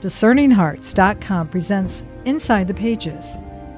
DiscerningHearts.com presents Inside the Pages,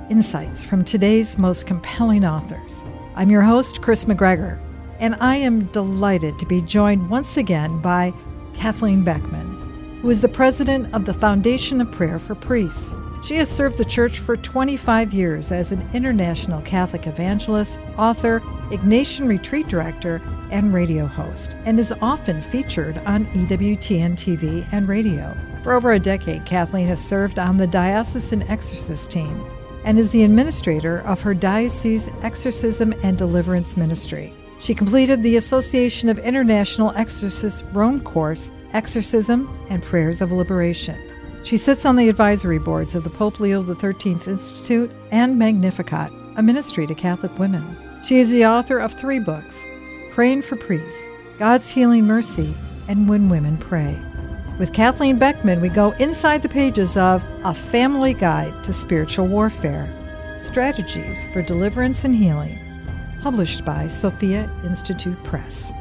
insights from today's most compelling authors. I'm your host, Kris McGregor, and I am delighted to be joined once again by Kathleen Beckman, who is the president of the Foundation of Prayer for Priests. She has served the Church for 25 years as an international Catholic evangelist, author, Ignatian Retreat director, and radio host, and is often featured on EWTN TV and radio. For over a decade, Kathleen has served on the Diocesan Exorcist Team and is the administrator of her diocese exorcism and deliverance ministry. She completed the Association of International Exorcists Rome course, Exorcism and Prayers of Liberation. She sits on the advisory boards of the Pope Leo XIII Institute and Magnificat, a ministry to Catholic women. She is the author of 3 books, Praying for Priests, God's Healing Mercy, and When Women Pray. With Kathleen Beckman, we go inside the pages of A Family Guide to Spiritual Warfare, Strategies for Deliverance and Healing, published by Sophia Institute Press.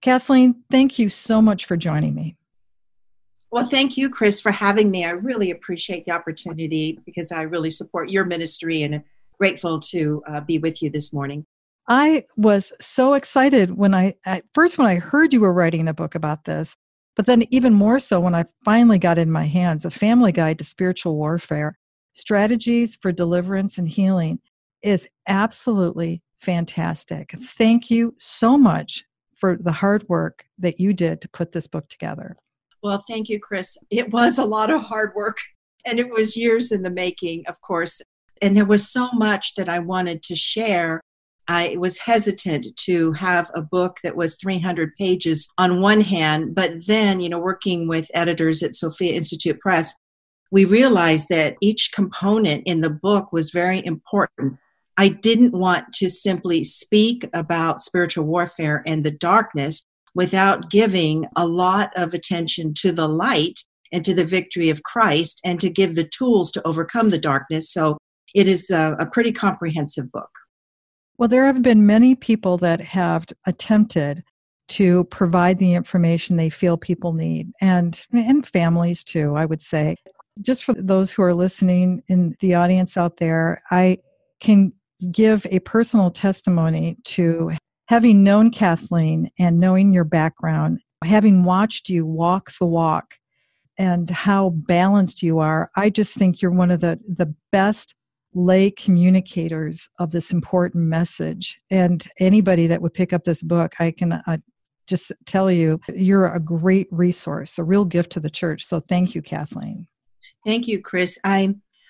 Kathleen, thank you so much for joining me. Well, thank you, Kris, for having me. I really appreciate the opportunity because I really support your ministry and am grateful to be with you this morning. I was so excited when I heard you were writing a book about this, but then even more so when I finally got in my hands A Family Guide to Spiritual Warfare, Strategies for Deliverance and Healing is absolutely fantastic. Thank you so much for the hard work that you did to put this book together. Well, thank you, Kris. It was a lot of hard work, and it was years in the making, of course, and there was so much that I wanted to share. I was hesitant to have a book that was 300 pages on one hand, but then, working with editors at Sophia Institute Press, we realized that each component in the book was very important. I didn't want to simply speak about spiritual warfare and the darkness without giving a lot of attention to the light and to the victory of Christ and to give the tools to overcome the darkness. So it is a pretty comprehensive book. Well, there have been many people that have attempted to provide the information they feel people need, and families too, I would say. Just for those who are listening in the audience out there, I can give a personal testimony to having known Kathleen and knowing your background, having watched you walk the walk and how balanced you are. I just think you're one of the best lay communicators of this important message. And anybody that would pick up this book, I can just tell you, you're a great resource, a real gift to the church. So thank you, Kathleen. Thank you, Kris.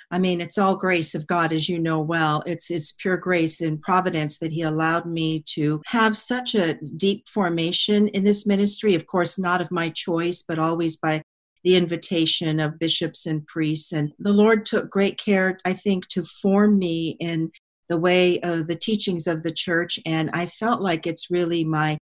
I mean, it's all grace of God, as you know well. It's pure grace and providence that he allowed me to have such a deep formation in this ministry. Of course, not of my choice, but always by the invitation of bishops and priests. And the Lord took great care, I think, to form me in the way of the teachings of the church. And I felt like it's really my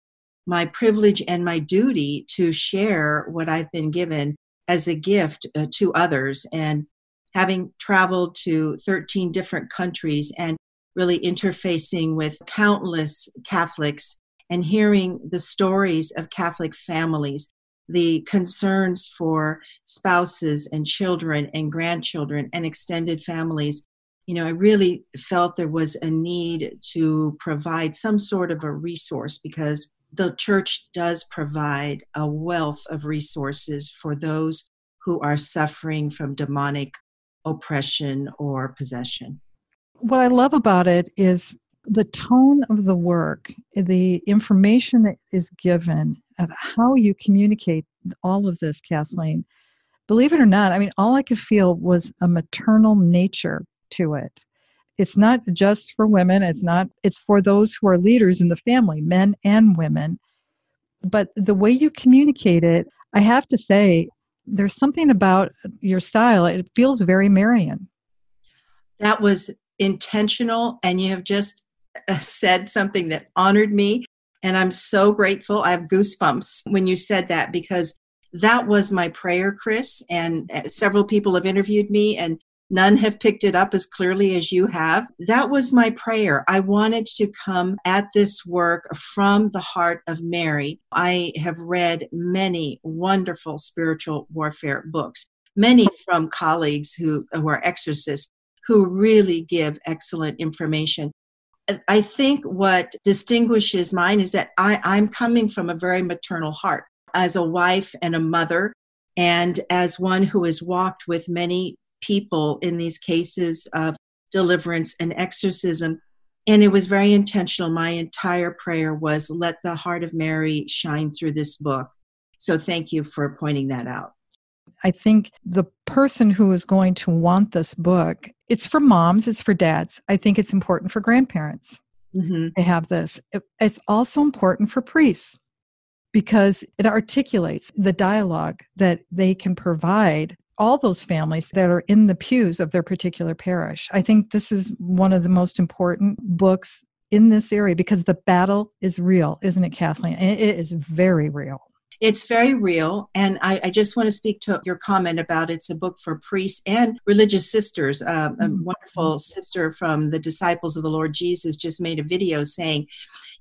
privilege and my duty to share what I've been given as a gift to others. And having traveled to 13 different countries and really interfacing with countless Catholics and hearing the stories of Catholic families, the concerns for spouses and children and grandchildren and extended families, I really felt there was a need to provide some sort of a resource because the church does provide a wealth of resources for those who are suffering from demonic oppression or possession. What I love about it is the tone of the work, the information that is given, and how you communicate all of this, Kathleen. Believe it or not, I mean, all I could feel was a maternal nature to it. It's not just for women. It's for those who are leaders in the family, men and women. But the way you communicate it, I have to say, there's something about your style. It feels very Marian. That was intentional. And you have just said something that honored me. And I'm so grateful. I have goosebumps when you said that, because that was my prayer, Kris. And several people have interviewed me and None have picked it up as clearly as you have. That was my prayer. I wanted to come at this work from the heart of Mary. I have read many wonderful spiritual warfare books, many from colleagues who are exorcists, who really give excellent information. I think what distinguishes mine is that I'm coming from a very maternal heart. As a wife and a mother, and as one who has walked with many people in these cases of deliverance and exorcism, and it was very intentional. My entire prayer was, let the heart of Mary shine through this book. So thank you for pointing that out. I think the person who is going to want this book, it's for moms, it's for dads. I think it's important for grandparents to have this. It's also important for priests, because it articulates the dialogue that they can provide all those families that are in the pews of their particular parish. I think this is one of the most important books in this area, because the battle is real, isn't it, Kathleen? It is very real. It's very real. And I just want to speak to your comment about it's a book for priests and religious sisters. A wonderful sister from the Disciples of the Lord Jesus just made a video saying,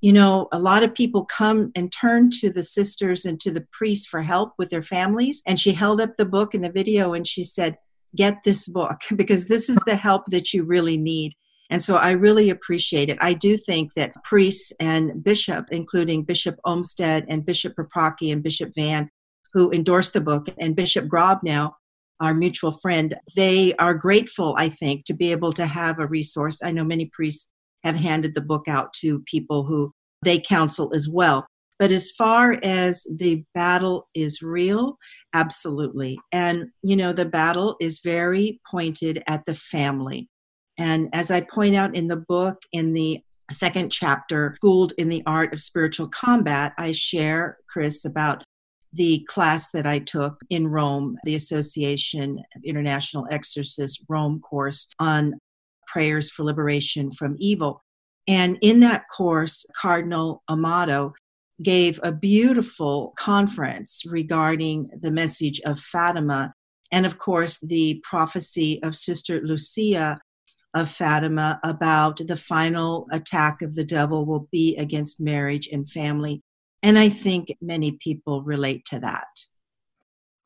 you know, a lot of people come and turn to the sisters and to the priests for help with their families. And she held up the book in the video and she said, get this book, because this is the help that you really need. And so I really appreciate it. I do think that priests and bishop, including Bishop Olmsted and Bishop Paprocki and Bishop Vann, who endorsed the book, and Bishop Grob now, our mutual friend, they are grateful, I think, to be able to have a resource. I know many priests have handed the book out to people who they counsel as well. But as far as the battle is real, absolutely. And, you know, the battle is very pointed at the family. And as I point out in the book, in the second chapter, Schooled in the Art of Spiritual Combat, I share, Kris, about the class that I took in Rome, the Association of International Exorcists Rome course on prayers for liberation from evil. And in that course, Cardinal Amato gave a beautiful conference regarding the message of Fatima and, of course, the prophecy of Sister Lucia of Fatima about the final attack of the devil will be against marriage and family. And I think many people relate to that.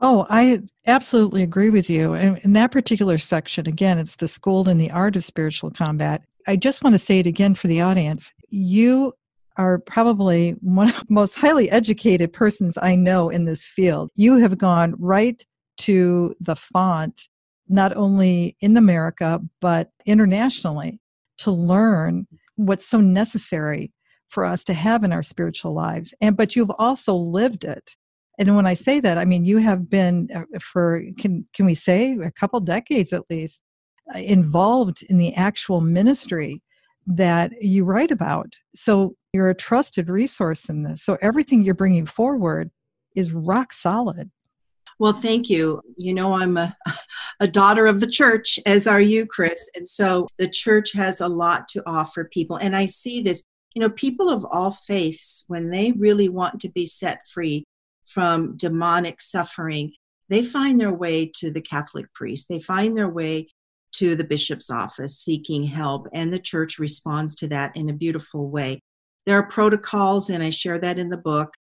Oh, I absolutely agree with you. And in that particular section, again, it's the Schooled in the Art of Spiritual Combat. I just want to say it again for the audience. You are probably one of the most highly educated persons I know in this field. You have gone right to the font, not only in America, but internationally, to learn what's so necessary for us to have in our spiritual lives. But you've also lived it. And when I say that, I mean, you have been for, can we say, a couple decades at least, involved in the actual ministry that you write about. So you're a trusted resource in this. So everything you're bringing forward is rock solid. Well, thank you. You know, I'm a daughter of the church, as are you, Kris. And so the church has a lot to offer people. And I see this, you know, people of all faiths, when they really want to be set free from demonic suffering, they find their way to the Catholic priest. They find their way to the bishop's office seeking help. And the church responds to that in a beautiful way. There are protocols, and I share that in the book.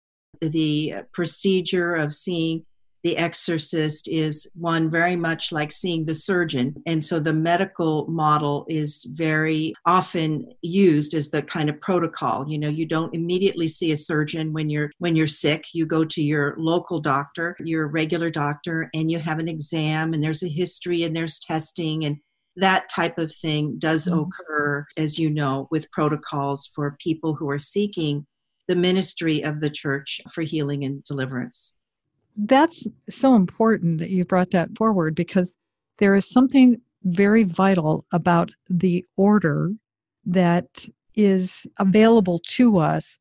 The procedure of seeing the exorcist is one very much like seeing the surgeon. And so the medical model is very often used as the kind of protocol. You know, you don't immediately see a surgeon when you're sick. You go to your local doctor, your regular doctor, and you have an exam, and there's a history, and there's testing, and that type of thing does occur, as you know, with protocols for people who are seeking the ministry of the church for healing and deliverance. That's so important that you brought that forward, because there is something very vital about the order that is available to us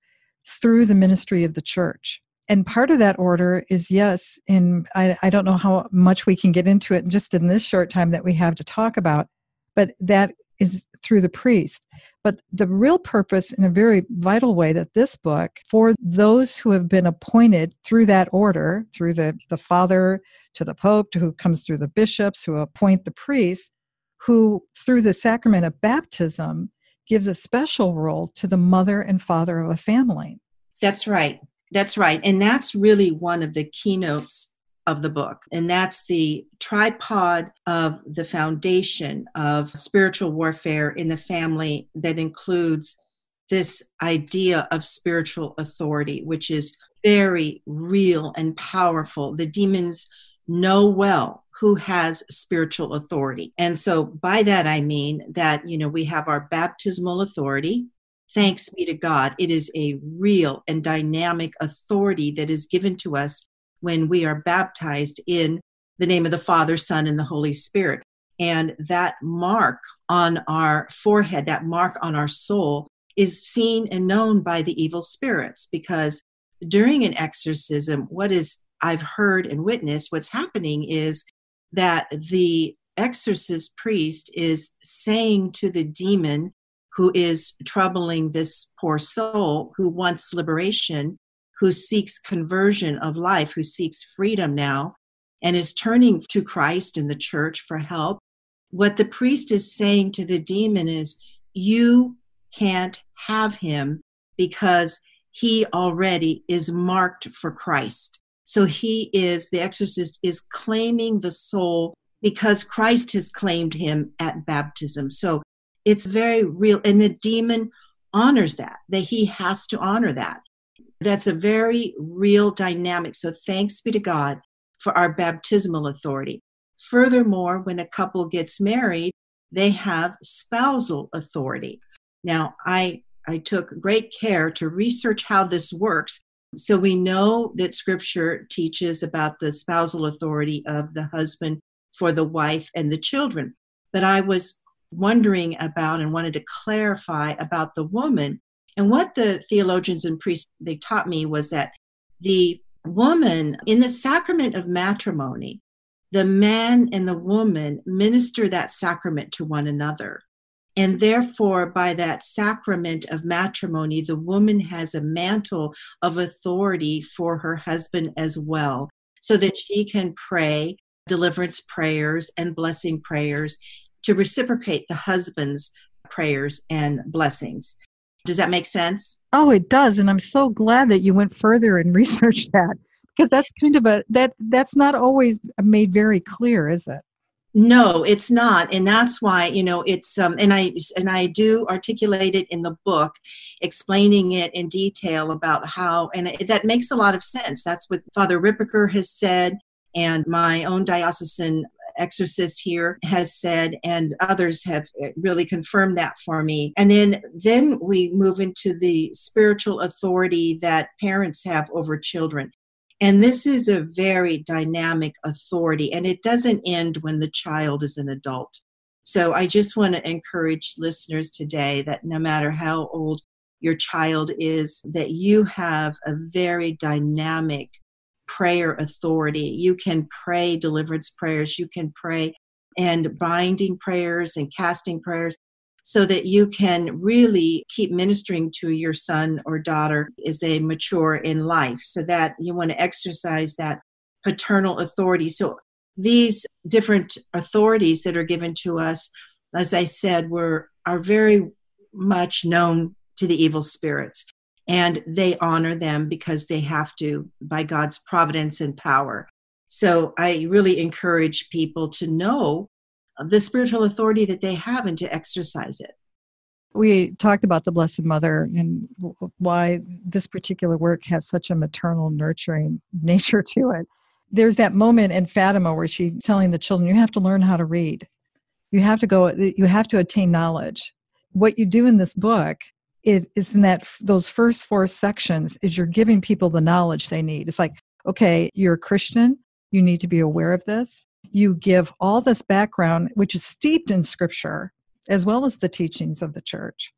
through the ministry of the church. And part of that order is, yes, and I don't know how much we can get into it just in this short time that we have to talk about, but that is through the priest. But the real purpose, in a very vital way, that this book, for those who have been appointed through that order, through the father to the pope, to who comes through the bishops, who appoint the priests, who, through the sacrament of baptism, gives a special role to the mother and father of a family. That's right. That's right. And that's really one of the keynotes of the book. And that's the tripod of the foundation of spiritual warfare in the family that includes this idea of spiritual authority, which is very real and powerful. The demons know well who has spiritual authority. And so by that, I mean that, you know, we have our baptismal authority. Thanks be to God. It is a real and dynamic authority that is given to us when we are baptized in the name of the Father, Son, and the Holy Spirit. And that mark on our forehead, that mark on our soul, is seen and known by the evil spirits, because during an exorcism, I've heard and witnessed what's happening is that the exorcist priest is saying to the demon who is troubling this poor soul, who wants liberation, who seeks conversion of life, who seeks freedom now, and is turning to Christ and the church for help. What the priest is saying to the demon is, you can't have him because he already is marked for Christ. So the exorcist is claiming the soul because Christ has claimed him at baptism. So it's very real. And the demon honors that he has to honor that. That's a very real dynamic. So thanks be to God for our baptismal authority. Furthermore, when a couple gets married, they have spousal authority. Now, I took great care to research how this works. So we know that Scripture teaches about the spousal authority of the husband for the wife and the children. But I was wondering about and wanted to clarify about the woman. And what the theologians and priests, they taught me was that the woman, in the sacrament of matrimony, the man and the woman minister that sacrament to one another. And therefore, by that sacrament of matrimony, the woman has a mantle of authority for her husband as well, so that she can pray deliverance prayers and blessing prayers to reciprocate the husband's prayers and blessings. Does that make sense? Oh, it does. And I'm so glad that you went further and researched that, because that's kind of that's not always made very clear, is it? No, it's not. And that's why, you know, it's, and I do articulate it in the book, explaining it in detail about how, that makes a lot of sense. That's what Father Rippinger has said, and my own diocesan exorcist here has said, and others have really confirmed that for me. And then we move into the spiritual authority that parents have over children. And this is a very dynamic authority, and it doesn't end when the child is an adult. So I just want to encourage listeners today that no matter how old your child is, that you have a very dynamic prayer authority. You can pray deliverance prayers. You can pray and binding prayers and casting prayers, so that you can really keep ministering to your son or daughter as they mature in life, so that you want to exercise that paternal authority. So these different authorities that are given to us, as I said, are very much known to the evil spirits, and they honor them because they have to by God's providence and power. So I really encourage people to know the spiritual authority that they have and to exercise it. We talked about the Blessed Mother and why this particular work has such a maternal, nurturing nature to it. There's that moment in Fatima where she's telling the children, you have to learn how to read. You have to attain knowledge. What you do in this book is in those first four sections is you're giving people the knowledge they need. It's like, okay, you're a Christian. You need to be aware of this. You give all this background, which is steeped in Scripture, as well as the teachings of the church.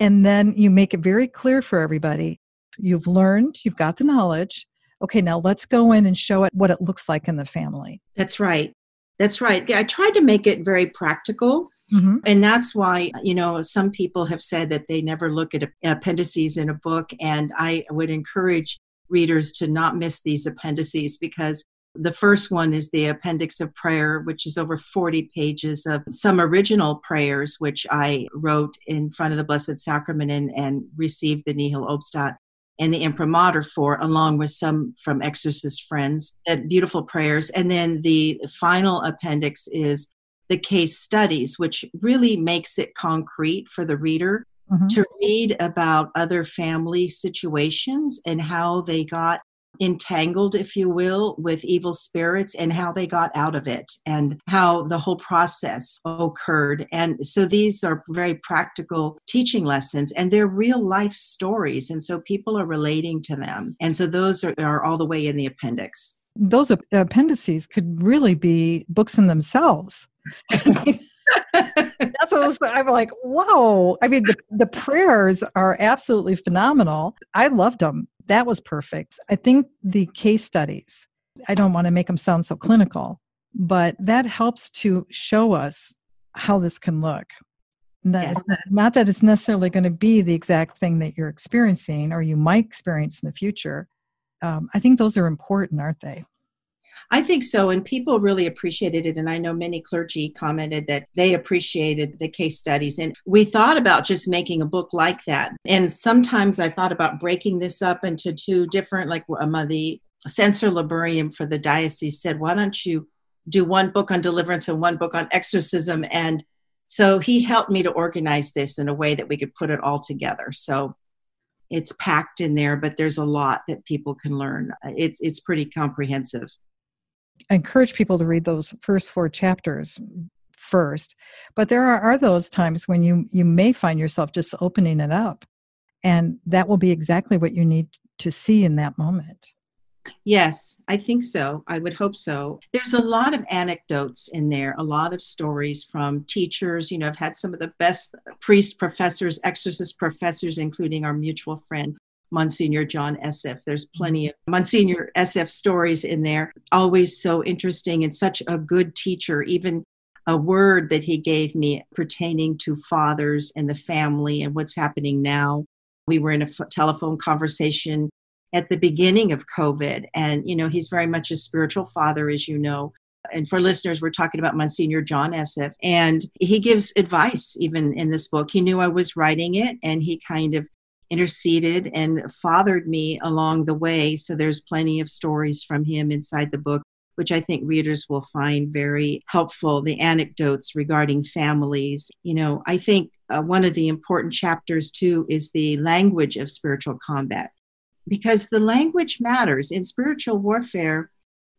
And then you make it very clear for everybody. You've learned, you've got the knowledge. Okay, now let's go in and show it what it looks like in the family. That's right. That's right. I tried to make it very practical. Mm-hmm. And that's why, you know, some people have said that they never look at appendices in a book. And I would encourage readers to not miss these appendices, because The first one is the Appendix of Prayer, which is over 40 pages of some original prayers, which I wrote in front of the Blessed Sacrament and received the Nihil Obstat and the imprimatur for, along with some from exorcist friends, beautiful prayers. And then the final appendix is the case studies, which really makes it concrete for the reader to read about other family situations and how they got entangled, if you will, with evil spirits and how they got out of it and how the whole process occurred. And so these are very practical teaching lessons and they're real life stories. And so people are relating to them. And so those are all the way in the appendix. Those appendices could really be books in themselves. That's what I'm like, whoa. I mean, the prayers are absolutely phenomenal. I loved them. That was perfect. I think the case studies, I don't want to make them sound so clinical, but that helps to show us how this can look. Yes. Not that it's necessarily going to be the exact thing that you're experiencing or you might experience in the future. I think those are important, aren't they? I think so. And people really appreciated it. And I know many clergy commented that they appreciated the case studies. And we thought about just making a book like that. And sometimes I thought about breaking this up into two different, like the censor liberium for the diocese said, why don't you do one book on deliverance and one book on exorcism? And so he helped me to organize this in a way that we could put it all together. So it's packed in there, but there's a lot that people can learn. It's pretty comprehensive. I encourage people to read those first four chapters first, but there are those times when you may find yourself just opening it up, and that will be exactly what you need to see in that moment. Yes, I think so. I would hope so. There's a lot of anecdotes in there, a lot of stories from teachers. You know, I've had some of the best priest professors, exorcist professors, including our mutual friend, Monsignor John Esseff. There's plenty of Monsignor Esseff stories in there. Always so interesting and such a good teacher. Even a word that he gave me pertaining to fathers and the family and what's happening now. We were in a telephone conversation at the beginning of COVID. And, you know, he's very much a spiritual father, as you know. And for listeners, we're talking about Monsignor John Esseff. And he gives advice even in this book. He knew I was writing it and he kind of interceded and fathered me along the way. So there's plenty of stories from him inside the book, which I think readers will find very helpful. The anecdotes regarding families. You know, I think one of the important chapters too is the language of spiritual combat, because the language matters in spiritual warfare.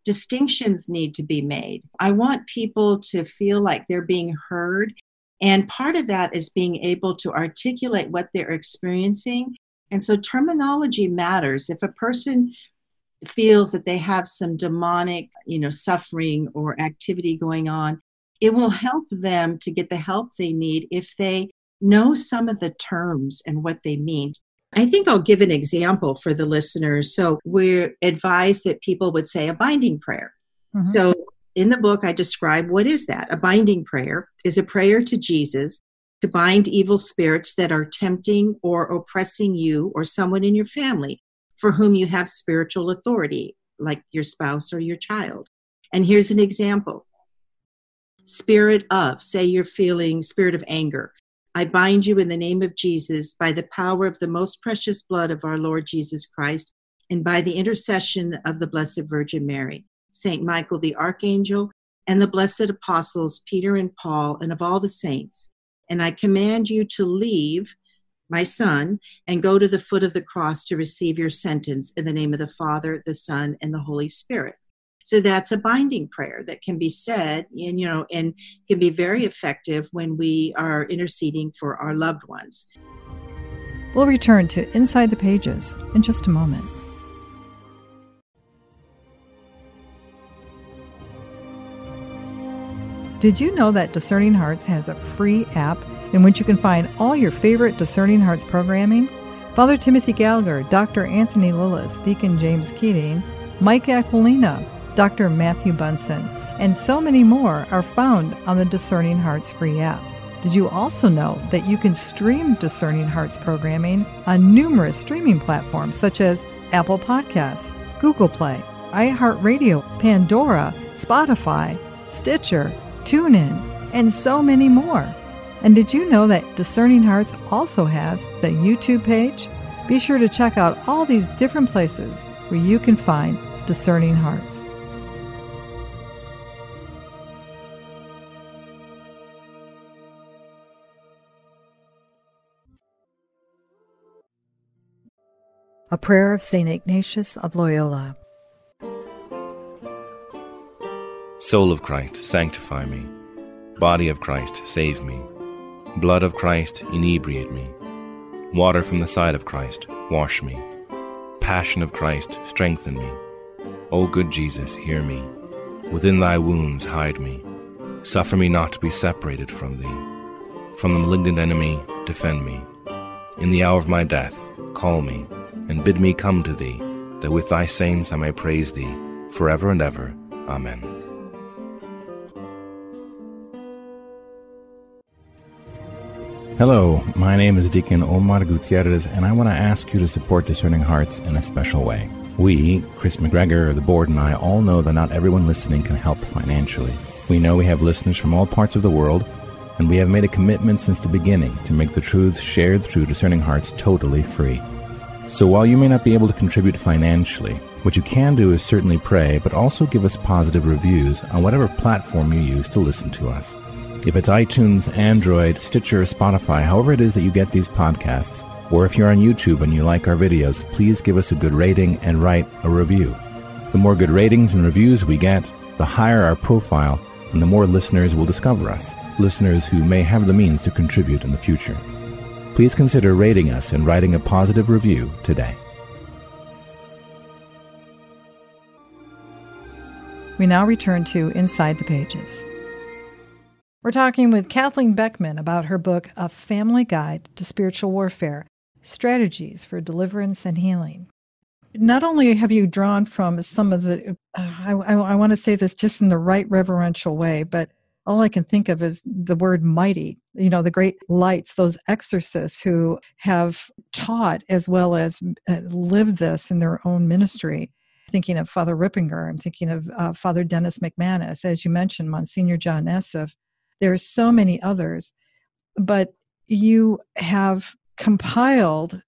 Distinctions need to be made. I want people to feel like they're being heard. And part of that is being able to articulate what they're experiencing. And so terminology matters. If a person feels that they have some demonic, you know, suffering or activity going on, it will help them to get the help they need if they know some of the terms and what they mean. I think I'll give an example for the listeners. So we're advised that people would say a binding prayer. Mm-hmm. So in the book, I describe what is that. A binding prayer is a prayer to Jesus to bind evil spirits that are tempting or oppressing you or someone in your family for whom you have spiritual authority, like your spouse or your child. And here's an example. Spirit of, say you're feeling spirit of anger. I bind you in the name of Jesus by the power of the most precious blood of our Lord Jesus Christ and by the intercession of the Blessed Virgin Mary, St. Michael the Archangel, and the blessed apostles Peter and Paul, and of all the saints. And I command you to leave my son and go to the foot of the cross to receive your sentence in the name of the Father, the Son, and the Holy Spirit. So that's a binding prayer that can be said and, you know, and can be very effective when we are interceding for our loved ones. We'll return to Inside the Pages in just a moment. Did you know that Discerning Hearts has a free app in which you can find all your favorite Discerning Hearts programming? Father Timothy Gallagher, Dr. Anthony Lillis, Deacon James Keating, Mike Aquilina, Dr. Matthew Bunsen, and so many more are found on the Discerning Hearts free app. Did you also know that you can stream Discerning Hearts programming on numerous streaming platforms such as Apple Podcasts, Google Play, iHeartRadio, Pandora, Spotify, Stitcher, TuneIn, and so many more. And did you know that Discerning Hearts also has the YouTube page? Be sure to check out all these different places where you can find Discerning Hearts. A Prayer of St. Ignatius of Loyola. Soul of Christ, sanctify me. Body of Christ, save me. Blood of Christ, inebriate me. Water from the side of Christ, wash me. Passion of Christ, strengthen me. O good Jesus, hear me. Within thy wounds hide me. Suffer me not to be separated from thee. From the malignant enemy, defend me. In the hour of my death, call me, and bid me come to thee, that with thy saints I may praise thee, forever and ever. Amen. Hello, my name is Deacon Omar Gutierrez, and I want to ask you to support Discerning Hearts in a special way. We, Kris McGregor, the board, and I all know that not everyone listening can help financially. We know we have listeners from all parts of the world, and we have made a commitment since the beginning to make the truths shared through Discerning Hearts totally free. So while you may not be able to contribute financially, what you can do is certainly pray, but also give us positive reviews on whatever platform you use to listen to us. If it's iTunes, Android, Stitcher, Spotify, however it is that you get these podcasts, or if you're on YouTube and you like our videos, please give us a good rating and write a review. The more good ratings and reviews we get, the higher our profile, and the more listeners will discover us, listeners who may have the means to contribute in the future. Please consider rating us and writing a positive review today. We now return to Inside the Pages. We're talking with Kathleen Beckman about her book, A Family Guide to Spiritual Warfare, Strategies for Deliverance and Healing. Not only have you drawn from some of the, I want to say this just in the right reverential way, but all I can think of is the word mighty, you know, the great lights, those exorcists who have taught as well as lived this in their own ministry. Thinking of Father Rippinger, I'm thinking of Father Dennis McManus, as you mentioned, Monsignor John Esseff. There are so many others, but you have compiled,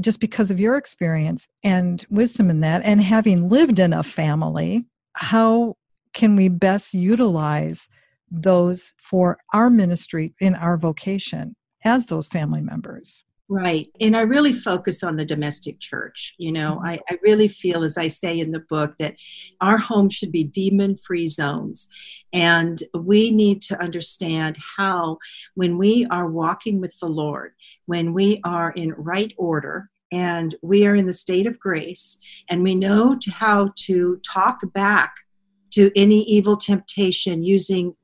just because of your experience and wisdom in that, and having lived in a family, how can we best utilize those for our ministry in our vocation as those family members? Right. And I really focus on the domestic church. You know, I really feel, as I say in the book, that our home should be demon-free zones. And we need to understand how, when we are walking with the Lord, when we are in right order, and we are in the state of grace, and we know how to talk back to any evil temptation using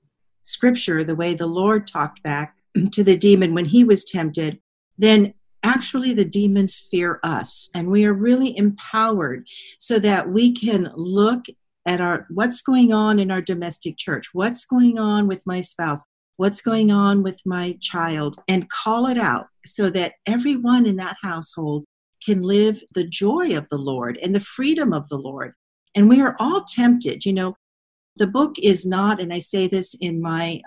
Scripture, the way the Lord talked back to the demon when he was tempted, then actually the demons fear us. And we are really empowered so that we can look at our what's going on in our domestic church, what's going on with my spouse, what's going on with my child, and call it out so that everyone in that household can live the joy of the Lord and the freedom of the Lord. And we are all tempted, you know. The book is not, and I say this in my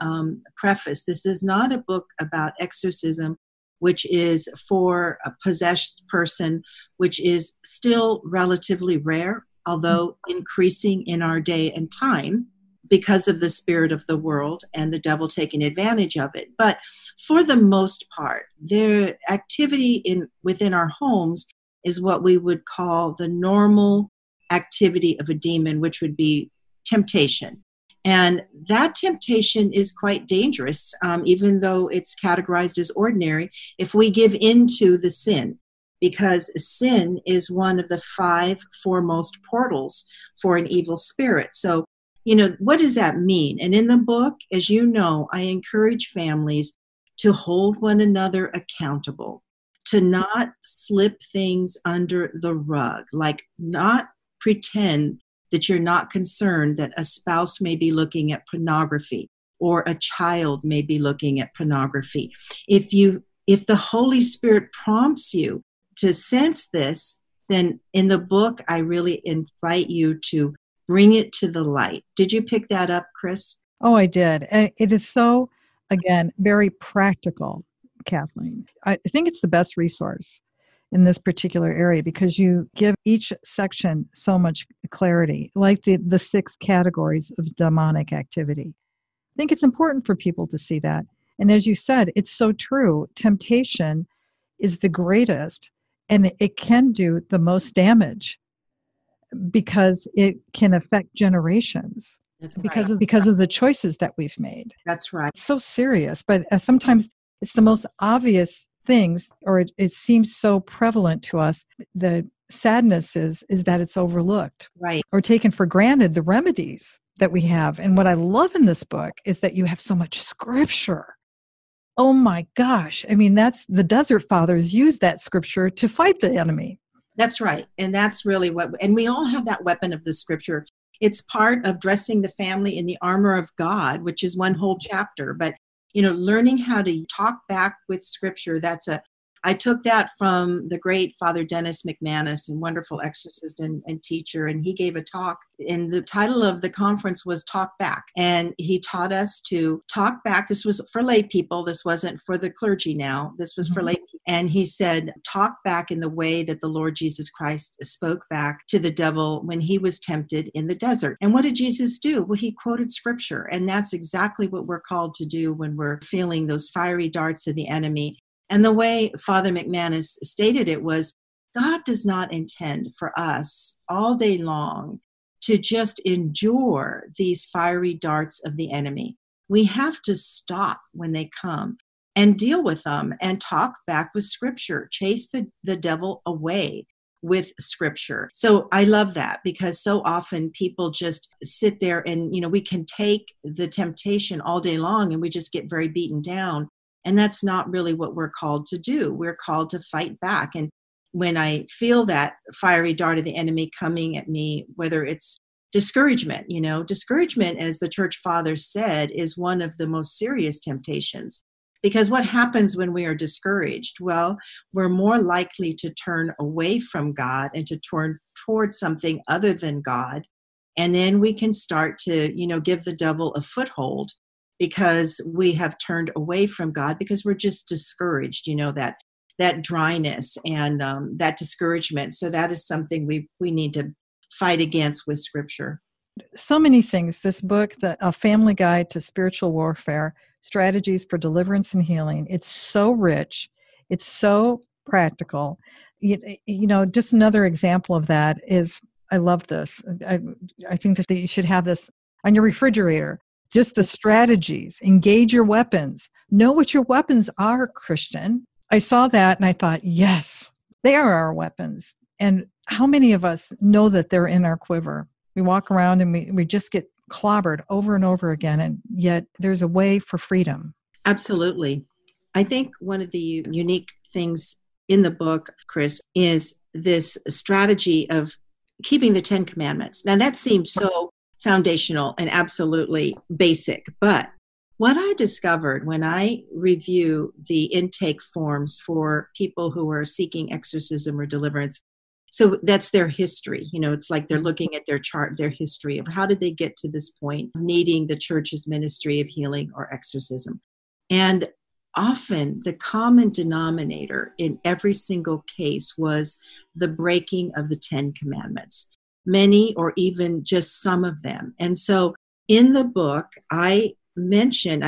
preface, this is not a book about exorcism, which is for a possessed person, which is still relatively rare, although increasing in our day and time because of the spirit of the world and the devil taking advantage of it. But for the most part, their activity within our homes is what we would call the normal activity of a demon, which would be temptation. And that temptation is quite dangerous, even though it's categorized as ordinary, if we give into the sin, because sin is one of the five foremost portals for an evil spirit. So, you know, what does that mean? And in the book, as you know, I encourage families to hold one another accountable, to not slip things under the rug, like not pretend that you're not concerned that a spouse may be looking at pornography or a child may be looking at pornography. If the Holy Spirit prompts you to sense this, then in the book, I really invite you to bring it to the light. Did you pick that up, Kris? Oh, I did. And it is so, again, very practical, Kathleen. I think it's the best resource in this particular area because you give each section so much clarity, like the six categories of demonic activity. I think it's important for people to see that. And as you said, it's so true. Temptation is the greatest, and it can do the most damage because it can affect generations. That's because, because of the choices that we've made. That's right. It's so serious, but sometimes it's the most obvious things, or it seems so prevalent to us. The sadness is that it's overlooked, right, or taken for granted, the remedies that we have. And what I love in this book is that you have so much scripture. Oh my gosh. I mean, that's the Desert Fathers used that scripture to fight the enemy. That's right. And that's really what, and we all have that weapon of the scripture. It's part of dressing the family in the armor of God, which is one whole chapter. But, you know, learning how to talk back with scripture, I took that from the great Father Dennis McManus, a wonderful exorcist and teacher, and he gave a talk, and the title of the conference was Talk Back, and he taught us to talk back. This was for lay people. This wasn't for the clergy now. This was for lay people. And he said, talk back in the way that the Lord Jesus Christ spoke back to the devil when he was tempted in the desert. And what did Jesus do? Well, he quoted scripture, and that's exactly what we're called to do when we're feeling those fiery darts of the enemy. And the way Father McManus stated it was, God does not intend for us all day long to just endure these fiery darts of the enemy. We have to stop when they come and deal with them and talk back with scripture, chase the devil away with scripture. So I love that because so often people just sit there and, you know, we can take the temptation all day long and we just get very beaten down. And that's not really what we're called to do. We're called to fight back. And when I feel that fiery dart of the enemy coming at me, whether it's discouragement, you know, discouragement, as the church father said, is one of the most serious temptations. Because what happens when we are discouraged? Well, we're more likely to turn away from God and to turn towards something other than God. And then we can start to, you know, give the devil a foothold, because we have turned away from God, because we're just discouraged, you know, that dryness and that discouragement. So that is something we need to fight against with scripture. So many things. This book, A Family Guide to Spiritual Warfare, Strategies for Deliverance and Healing, it's so rich. It's so practical. You know, just another example of that is, I love this. I think that you should have this on your refrigerator. Just the strategies, engage your weapons, know what your weapons are, Christian. I saw that and I thought, yes, they are our weapons. And how many of us know that they're in our quiver? We walk around and we just get clobbered over and over again. And yet there's a way for freedom. Absolutely. I think one of the unique things in the book, Kris, is this strategy of keeping the Ten Commandments. Now that seems so foundational and absolutely basic. But what I discovered when I review the intake forms for people who are seeking exorcism or deliverance, so that's their history. You know, it's like they're looking at their chart, their history of how did they get to this point of needing the church's ministry of healing or exorcism. And often the common denominator in every single case was the breaking of the Ten Commandments. Many or even just some of them. And so in the book, I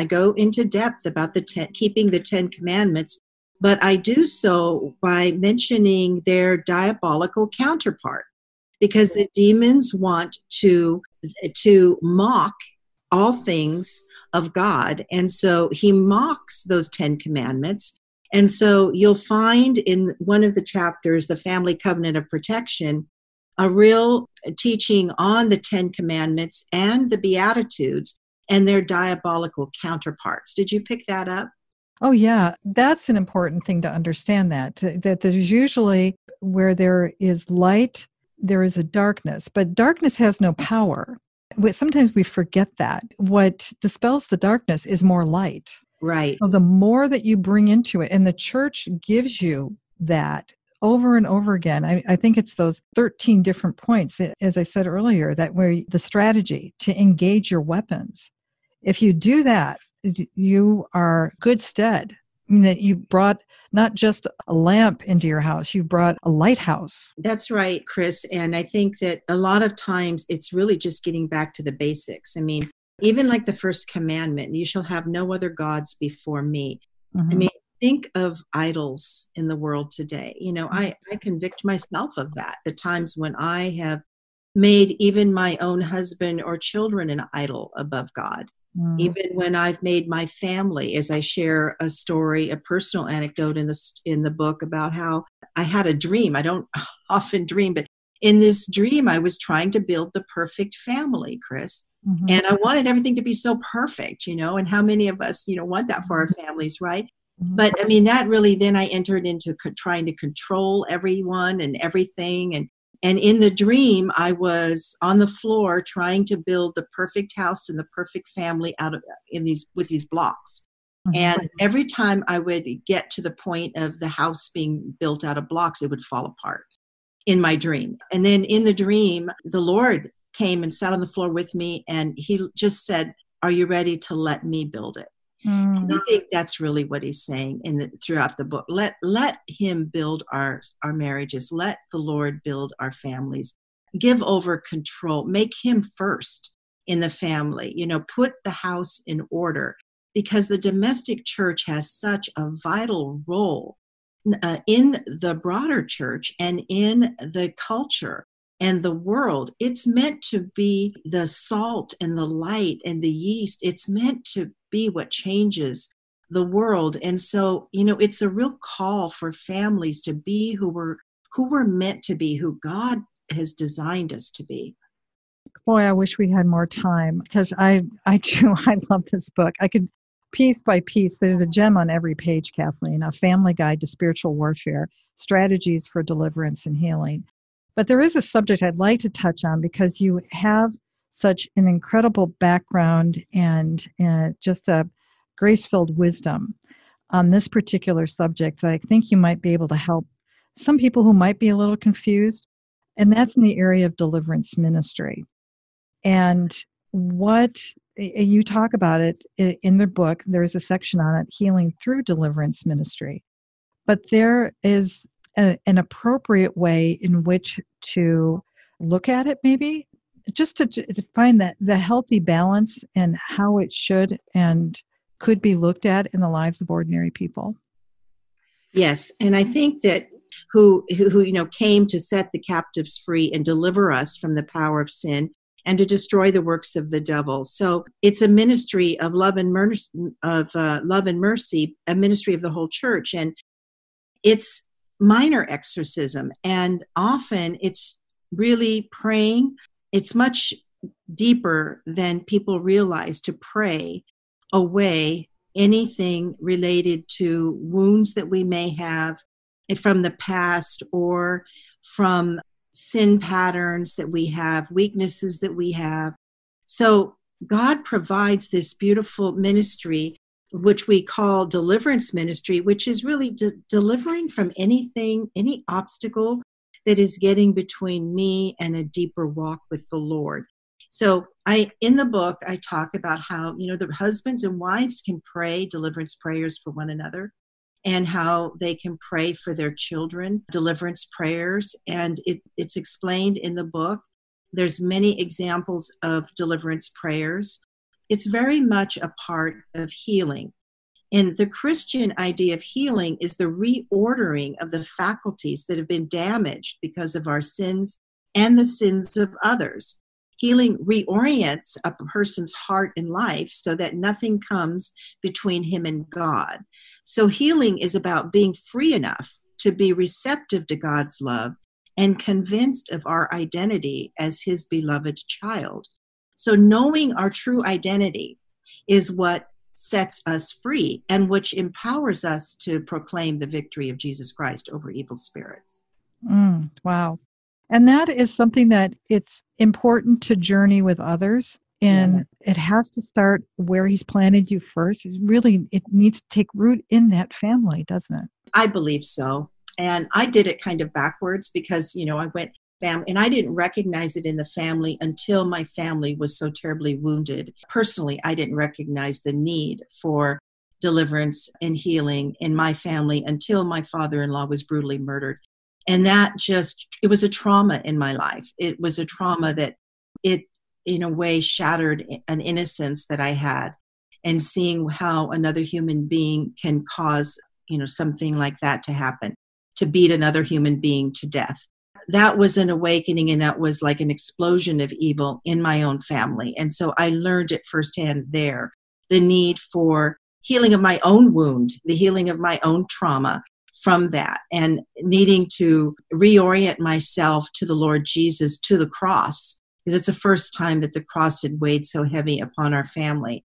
go into depth about keeping the Ten Commandments, but I do so by mentioning their diabolical counterpart, because the demons want to mock all things of God. And so he mocks those Ten Commandments. And so you'll find in one of the chapters, the Family Covenant of Protection, a real teaching on the Ten Commandments and the Beatitudes and their diabolical counterparts. Did you pick that up? Oh, yeah. That's an important thing to understand, that there's usually where there is light, there is a darkness, but darkness has no power. Sometimes we forget that. What dispels the darkness is more light. Right. So the more that you bring into it, and the church gives you that over and over again. I think it's those 13 different points, as I said earlier, that where the strategy to engage your weapons. If you do that, you are good stead. I mean, that you brought not just a lamp into your house, you brought a lighthouse. That's right, Kris. And I think that a lot of times it's really just getting back to the basics. I mean, even like the first commandment, you shall have no other gods before me. Mm-hmm. I mean, think of idols in the world today. You know, I convict myself of that. The times when I have made even my own husband or children an idol above God. Mm. Even when I've made my family, as I share a story, a personal anecdote in the book about how I had a dream. I don't often dream, but in this dream, I was trying to build the perfect family, Kris. Mm-hmm. And I wanted everything to be so perfect, you know, and how many of us, you know, want that for our families, right? Mm-hmm. But I mean, that really, then I entered into trying to control everyone and everything. And in the dream, I was on the floor trying to build the perfect house and the perfect family with these blocks. Mm-hmm. And every time I would get to the point of the house being built out of blocks, it would fall apart in my dream. And then in the dream, the Lord came and sat on the floor with me, and he just said, "Are you ready to let me build it?" Mm. And I think that's really what he's saying throughout the book. Let him build our marriages. Let the Lord build our families. Give over control. Make him first in the family. You know, put the house in order, because the domestic church has such a vital role in the broader church and in the culture and the world. It's meant to be the salt and the light and the yeast. It's meant to be what changes the world. And so, you know, it's a real call for families to be who we're meant to be, who God has designed us to be. Boy, I wish we had more time, because I love this book. I could, piece by piece, there's a gem on every page, Kathleen, A Family Guide to Spiritual Warfare, Strategies for Deliverance and Healing. But there is a subject I'd like to touch on, because you have such an incredible background and just a grace-filled wisdom on this particular subject that I think you might be able to help some people who might be a little confused, and that's in the area of deliverance ministry. And what you talk about it in the book, there's a section on it, healing through deliverance ministry. But there is an appropriate way in which to look at it, maybe, just to find that the healthy balance and how it should and could be looked at in the lives of ordinary people. Yes, and I think that who you know, came to set the captives free and deliver us from the power of sin and to destroy the works of the devil. So it's a ministry of love and mercy, a ministry of the whole church, and it's minor exorcism, and often it's really praying. It's much deeper than people realize, to pray away anything related to wounds that we may have from the past or from sin patterns that we have, weaknesses that we have. So God provides this beautiful ministry, which we call deliverance ministry, which is really delivering from anything, any obstacle that is getting between me and a deeper walk with the Lord. So in the book, I talk about how, you know, the husbands and wives can pray deliverance prayers for one another, and how they can pray for their children, deliverance prayers. And it's explained in the book. There's many examples of deliverance prayers. It's very much a part of healing. And the Christian idea of healing is the reordering of the faculties that have been damaged because of our sins and the sins of others. Healing reorients a person's heart and life so that nothing comes between him and God. So healing is about being free enough to be receptive to God's love and convinced of our identity as his beloved child. So knowing our true identity is what sets us free and which empowers us to proclaim the victory of Jesus Christ over evil spirits. Wow. And that is something that it's important to journey with others. And It has to start where he's planted you first. It needs to take root in that family, doesn't it? I believe so. And I did it kind of backwards because, you know, I went family, and I didn't recognize it in the family until my family was so terribly wounded. Personally, I didn't recognize the need for deliverance and healing in my family until my father-in-law was brutally murdered. And that just, it was a trauma in my life. It was a trauma that it, in a way, shattered an innocence that I had. And seeing how another human being can cause, you know, something like that to happen, to beat another human being to death. That was an awakening, and that was like an explosion of evil in my own family. And so I learned it firsthand there, the need for healing of my own wound, the healing of my own trauma from that, and needing to reorient myself to the Lord Jesus, to the cross, because it's the first time that the cross had weighed so heavy upon our family.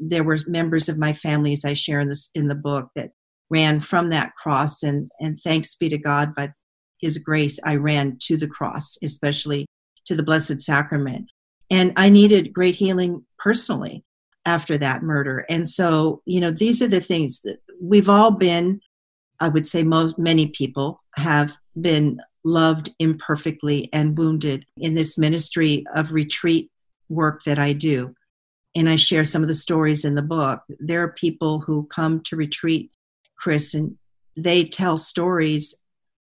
There were members of my family, as I share in the book, that ran from that cross, and thanks be to God, by His grace, I ran to the cross, especially to the Blessed Sacrament. And I needed great healing personally after that murder. And so, you know, these are the things that we've all been, I would say many people have been loved imperfectly and wounded in this ministry of retreat work that I do. And I share some of the stories in the book. There are people who come to retreat, Kris, and they tell stories.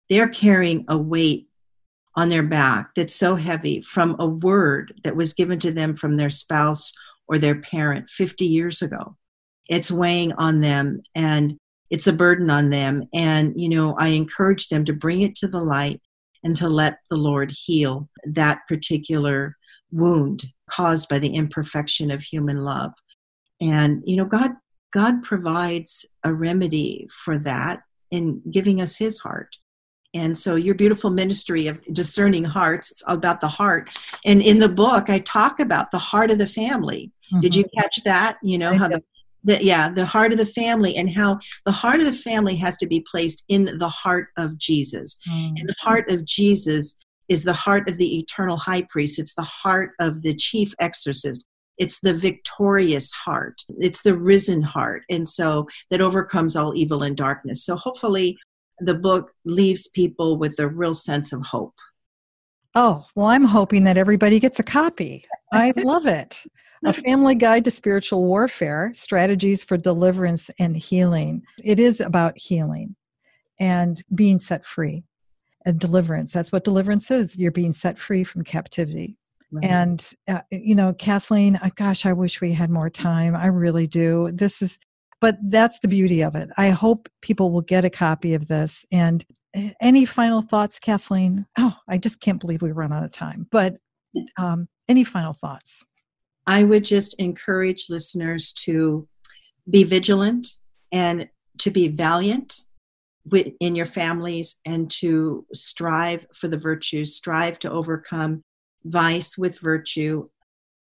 They're carrying a weight on their back that's so heavy from a word that was given to them from their spouse or their parent 50 years ago. It's weighing on them, and it's a burden on them. And, you know, I encourage them to bring it to the light and to let the Lord heal that particular wound caused by the imperfection of human love. And, you know, God provides a remedy for that in giving us His heart. And so your beautiful ministry of Discerning Hearts, it's about the heart. And in the book, I talk about the heart of the family. Mm-hmm. Did you catch that? You know, how the heart of the family, and how the heart of the family has to be placed in the heart of Jesus. Mm-hmm. And the heart of Jesus is the heart of the eternal high priest. It's the heart of the chief exorcist. It's the victorious heart. It's the risen heart. And so that overcomes all evil and darkness. So hopefully the book leaves people with a real sense of hope. Oh, well, I'm hoping that everybody gets a copy. I love it. A Family Guide to Spiritual Warfare, Strategies for Deliverance and Healing. It is about healing and being set free. And deliverance. That's what deliverance is. You're being set free from captivity. Right. And, you know, Kathleen, gosh, I wish we had more time. I really do. But that's the beauty of it. I hope people will get a copy of this. And any final thoughts, Kathleen? Oh, I just can't believe we run out of time. But any final thoughts? I would just encourage listeners to be vigilant and to be valiant in your families, and to strive for the virtues, strive to overcome vice with virtue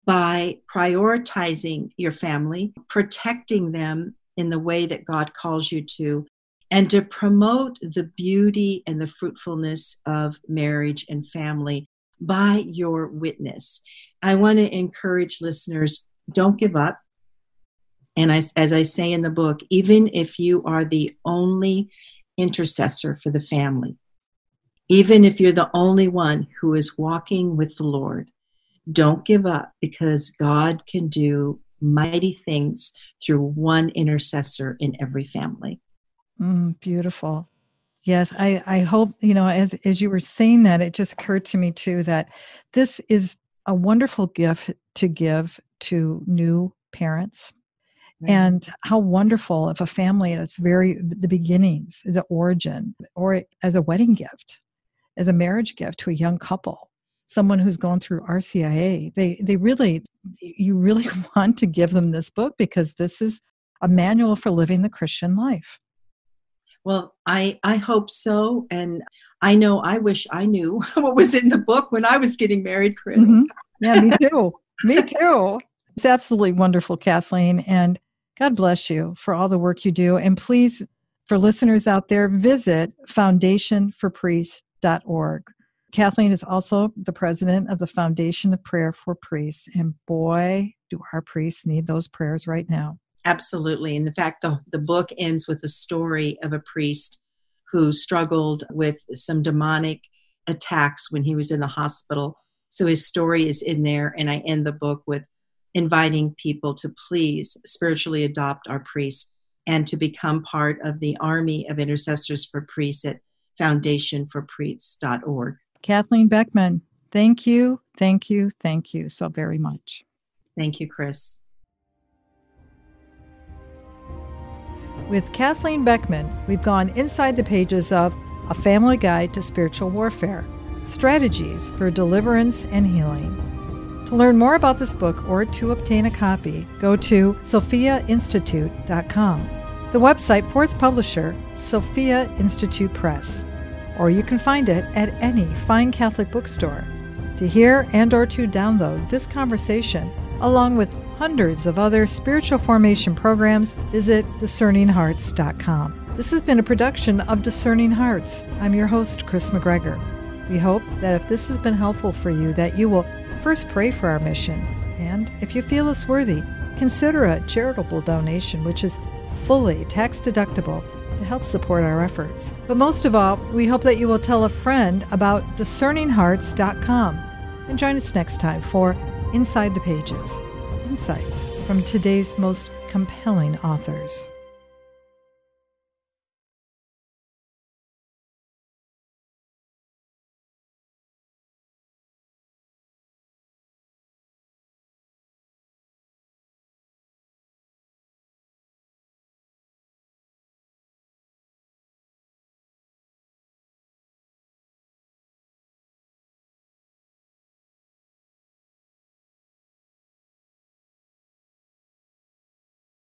by prioritizing your family, protecting them in the way that God calls you to, and to promote the beauty and the fruitfulness of marriage and family by your witness. I want to encourage listeners, don't give up. And as I say in the book, even if you are the only intercessor for the family, even if you're the only one who is walking with the Lord, don't give up, because God can do mighty things through one intercessor in every family. Beautiful. Yes, I hope, you know, as you were saying that, it just occurred to me too that this is a wonderful gift to give to new parents. And how wonderful if a family at its very the beginnings, the origin, or as a wedding gift, as a marriage gift to a young couple, someone who's gone through RCIA, you really want to give them this book, because this is a manual for living the Christian life. Well, I hope so. And I know I wish I knew what was in the book when I was getting married, Kris. Mm-hmm. Yeah, me too. Me too. It's absolutely wonderful, Kathleen. And God bless you for all the work you do. And please, for listeners out there, visit foundationforpriests.org. Kathleen is also the president of the Foundation of Prayer for Priests. And boy, do our priests need those prayers right now. Absolutely. And in fact, the book ends with the story of a priest who struggled with some demonic attacks when he was in the hospital. So his story is in there, and I end the book with inviting people to please spiritually adopt our priests and to become part of the army of intercessors for priests at foundationforpriests.org. Kathleen Beckman, thank you so very much. Thank you, Kris. With Kathleen Beckman, we've gone inside the pages of A Family Guide to Spiritual Warfare, Strategies for Deliverance and Healing. To learn more about this book or to obtain a copy, go to sophiainstitute.com, the website for its publisher, Sophia Institute Press, or you can find it at any fine Catholic bookstore. To hear and or to download this conversation, along with hundreds of other spiritual formation programs, visit discerninghearts.com. This has been a production of Discerning Hearts. I'm your host, Kris McGregor. We hope that if this has been helpful for you, that you will first pray for our mission, and if you feel us worthy, consider a charitable donation, which is fully tax deductible, to help support our efforts. But most of all, we hope that you will tell a friend about discerninghearts.com and join us next time for Inside the Pages, insights from today's most compelling authors.